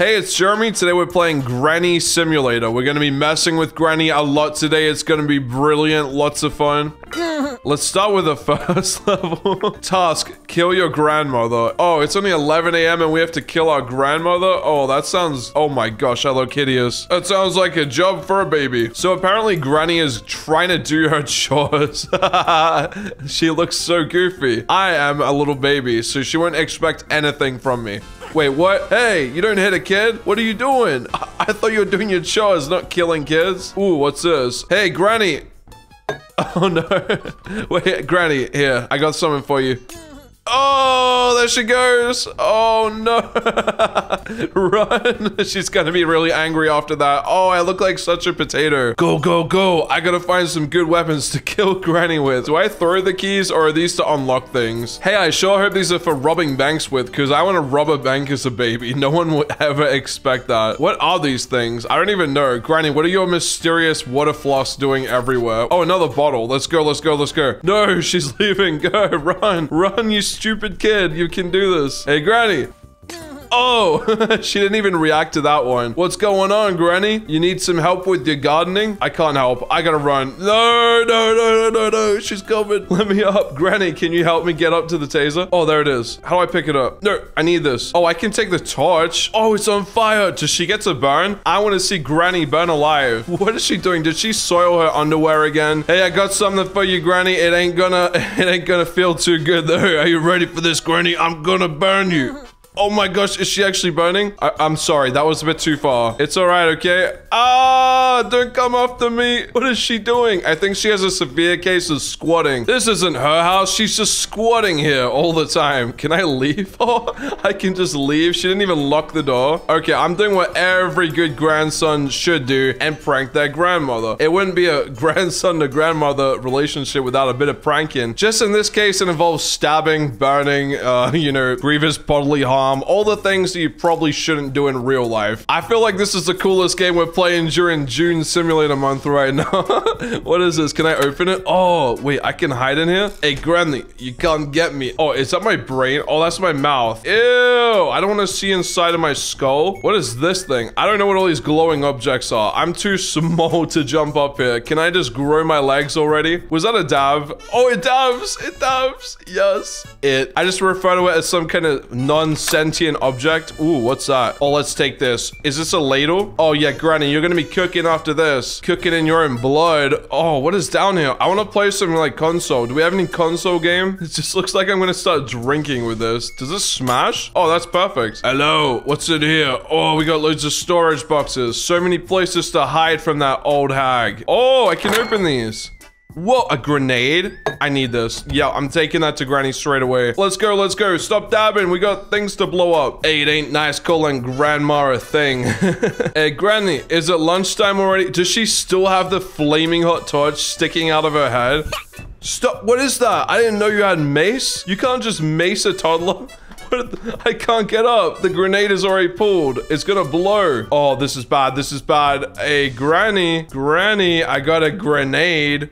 Hey, it's Jeremy. Today we're playing Granny Simulator. We're gonna be messing with Granny a lot today. It's gonna be brilliant, lots of fun. Let's start with the first level. Task, kill your grandmother. Oh, it's only 11 a.m. and we have to kill our grandmother? Oh, that sounds, oh my gosh, Hello Kitty is. That sounds like a job for a baby. So apparently Granny is trying to do her chores. She looks so goofy. I am a little baby, so she won't expect anything from me. Wait, what? Hey, you don't hit a kid? What are you doing? I thought you were doing your chores, not killing kids. Ooh, what's this? Hey, Granny. Oh, no. Wait, Granny, here. I got something for you. Oh, there she goes. Oh, no. Run. She's going to be really angry after that. Oh, I look like such a potato. Go, go, go. I got to find some good weapons to kill Granny with. Do I throw the keys or are these to unlock things? Hey, I sure hope these are for robbing banks with, because I want to rob a bank as a baby. No one would ever expect that. What are these things? I don't even know. Granny, what are your mysterious water floss doing everywhere? Oh, another bottle. Let's go, let's go, let's go. No, she's leaving. Go, run. Run, you stupid kid, you can do this. Hey, Granny. Oh, she didn't even react to that one. What's going on, Granny? You need some help with your gardening? I can't help. I gotta run. No, no, no, no, no, no. She's coming. Let me up. Granny, can you help me get up to the taser? Oh, there it is. How do I pick it up? No, I need this. Oh, I can take the torch. Oh, it's on fire. Does she get to burn? I want to see Granny burn alive. What is she doing? Did she soil her underwear again? Hey, I got something for you, Granny. It ain't gonna feel too good though. Are you ready for this, Granny? I'm gonna burn you. Oh my gosh, is she actually burning? I'm sorry, that was a bit too far. It's all right, okay? Ah, don't come after me. What is she doing? I think she has a severe case of squatting. This isn't her house. She's just squatting here all the time. Can I leave? Oh, I can just leave. She didn't even lock the door. Okay, I'm doing what every good grandson should do and prank their grandmother. It wouldn't be a grandson to grandmother relationship without a bit of pranking. Just in this case, it involves stabbing, burning, you know, grievous bodily harm. All the things that you probably shouldn't do in real life. I feel like this is the coolest game we're playing during June Simulator month right now. What is this? Can I open it? Oh, wait, I can hide in here? Hey, Granny, you can't get me. Oh, is that my brain? Oh, that's my mouth. Ew, I don't want to see inside of my skull. What is this thing? I don't know what all these glowing objects are. I'm too small to jump up here. Can I just grow my legs already? Was that a dab? Oh, it dabs. It dabs. Yes, it. I just refer to it as some kind of nonsense sentient object. Ooh, what's that? Oh, let's take this. Is this a ladle? Oh yeah, Granny, you're gonna be cooking after this. Cooking in your own blood. Oh, what is down here? I want to play some like console. Do we have any console game? It just looks like I'm gonna start drinking with this. Does this smash? Oh, that's perfect. Hello, what's in here? Oh, we got loads of storage boxes. So many places to hide from that old hag. Oh, I can open these. Whoa, a grenade? I need this. Yeah, I'm taking that to Granny straight away. Let's go, let's go. Stop dabbing. We got things to blow up. Hey, it ain't nice calling grandma a thing. Hey, Granny, is it lunchtime already? Does she still have the flaming hot torch sticking out of her head? Stop. What is that? I didn't know you had mace. You can't just mace a toddler. I can't get up. The grenade is already pulled. It's gonna blow. Oh, this is bad. This is bad. Hey, Granny. Granny, I got a grenade.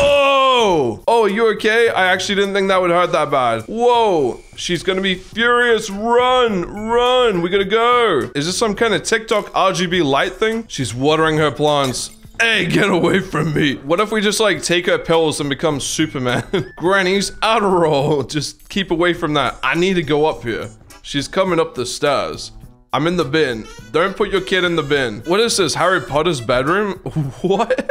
Oh! Oh, you okay? I actually didn't think that would hurt that bad. Whoa! She's gonna be furious. Run, run. We gotta go. Is this some kind of TikTok RGB light thing? She's watering her plants. Hey, get away from me. What if we just like take her pills and become Superman? Granny's Adderall. Just keep away from that. I need to go up here. She's coming up the stairs. I'm in the bin. Don't put your kid in the bin. What is this? Harry Potter's bedroom? What?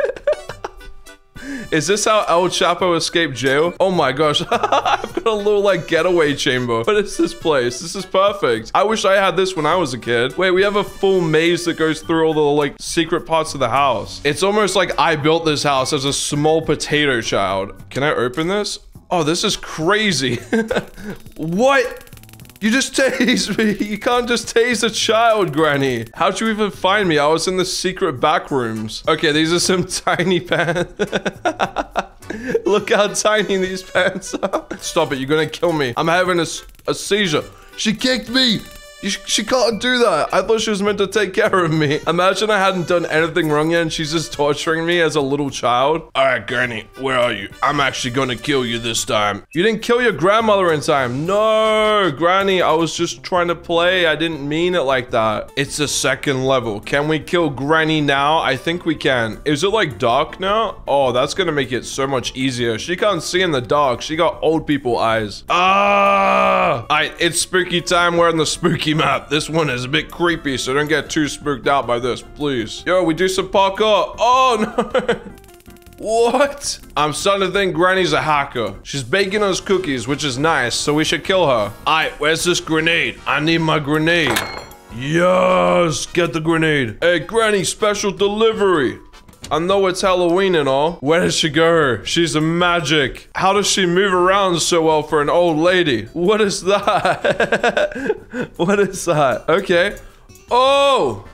Is this how El Chapo escaped jail? Oh my gosh, I've got a little like getaway chamber. What is this place? This is perfect. I wish I had this when I was a kid. Wait, we have a full maze that goes through all the like secret parts of the house. It's almost like I built this house as a small potato child. Can I open this? Oh, this is crazy. What? You just tased me. You can't just tase a child, Granny. How'd you even find me? I was in the secret back rooms. Okay, these are some tiny pants. Look how tiny these pants are. Stop it. You're going to kill me. I'm having a seizure. She kicked me. She can't do that. I thought she was meant to take care of me. Imagine I hadn't done anything wrong yet and she's just torturing me as a little child. All right, Granny, where are you? I'm actually gonna kill you this time. You didn't kill your grandmother in time. No, Granny, I was just trying to play. I didn't mean it like that. It's the second level. Can we kill Granny now? I think we can. Is it like dark now? Oh, that's gonna make it so much easier. She can't see in the dark. She got old people eyes. Ah! All right, it's spooky time. We're on the spooky map. This one is a bit creepy, so don't get too spooked out by this, please. Yo, we do some parkour. Oh, no. What? I'm starting to think Granny's a hacker. She's baking us cookies, which is nice, so we should kill her. All right, where's this grenade? I need my grenade. Yes, get the grenade. Hey, Granny, special delivery. I know it's Halloween and all. Where does she go? She's a magic. How does she move around so well for an old lady? What is that? What is that? Okay. Oh!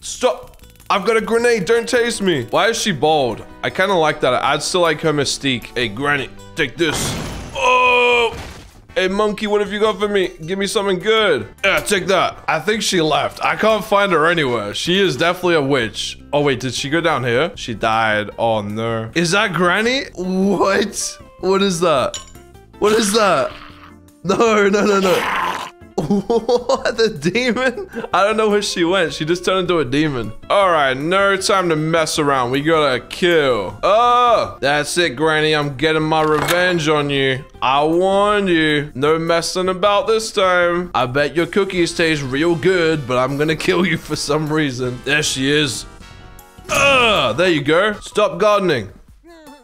Stop. I've got a grenade. Don't taste me. Why is she bald? I kind of like that. I'd still like her mystique. Hey, Granny, take this. Oh! Hey, monkey, what have you got for me? Give me something good. Yeah, take that. I think she left. I can't find her anywhere. She is definitely a witch. Oh, wait, did she go down here? She died. Oh, no. Is that Granny? What? What is that? What is that? No, no, no, no. What? The demon? I don't know where she went. She just turned into a demon. All right, no time to mess around. We gotta kill. Oh, that's it, Granny. I'm getting my revenge on you. I warned you. No messing about this time. I bet your cookies taste real good, but I'm gonna kill you for some reason. There she is. There you go. Stop gardening.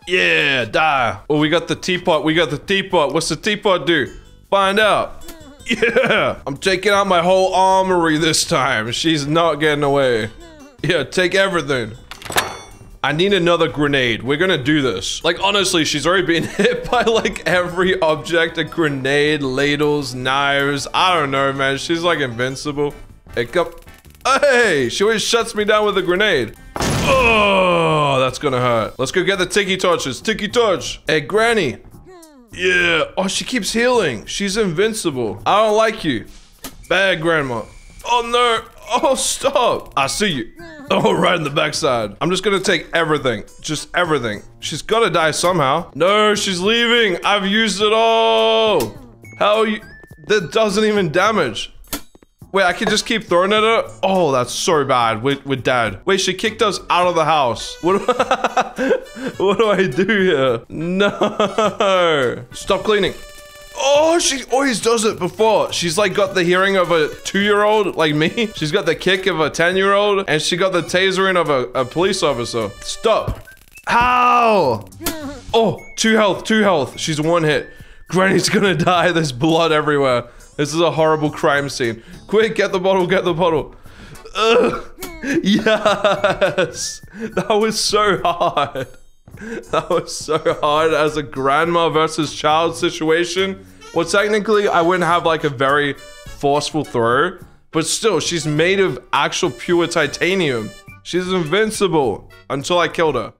Yeah, die. Oh, we got the teapot. We got the teapot. What's the teapot do? Find out. Yeah, I'm taking out my whole armory this time. She's not getting away. Yeah, take everything. I need another grenade. We're gonna do this. Like, honestly, she's already been hit by like every object. A grenade, ladles, knives. I don't know, man. She's like invincible. Hiccup. Hey, she always shuts me down with a grenade. Oh, that's gonna hurt. Let's go get the tiki torches. Tiki torch. Hey, Granny. Yeah. Oh, she keeps healing. She's invincible. I don't like you. Bad grandma. Oh, no. Oh, stop. I see you. Oh, right in the backside. I'm just going to take everything. Just everything. She's got to die somehow. No, she's leaving. I've used it all. How are you? That doesn't even damage. Wait, I can just keep throwing at her? Oh, that's so bad. We're dead. Wait, she kicked us out of the house. What do I do here? No. Stop cleaning. Oh, she always does it before. She's like got the hearing of a 2-year-old like me. She's got the kick of a 10-year-old. And she got the tasering of a police officer. Stop. How? Oh, 2 health. She's 1 hit. Granny's gonna die. There's blood everywhere. This is a horrible crime scene. Quick, get the bottle, get the bottle. Ugh. Yes! That was so hard. That was so hard as a grandma versus child situation. Well, technically, I wouldn't have like a very forceful throw, but still, she's made of actual pure titanium. She's invincible until I killed her.